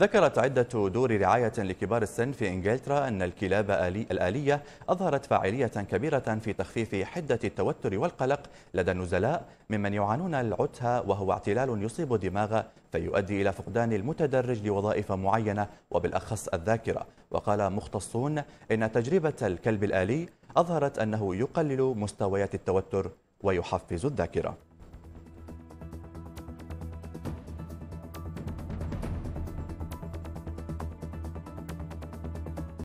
ذكرت عدة دور رعاية لكبار السن في إنجلترا أن الكلاب الآلية أظهرت فاعلية كبيرة في تخفيف حدة التوتر والقلق لدى النزلاء ممن يعانون العتها، وهو اعتلال يصيب الدماغ فيؤدي إلى فقدان المتدرج لوظائف معينة وبالأخص الذاكرة. وقال مختصون إن تجربة الكلب الآلي أظهرت أنه يقلل مستويات التوتر ويحفز الذاكرة.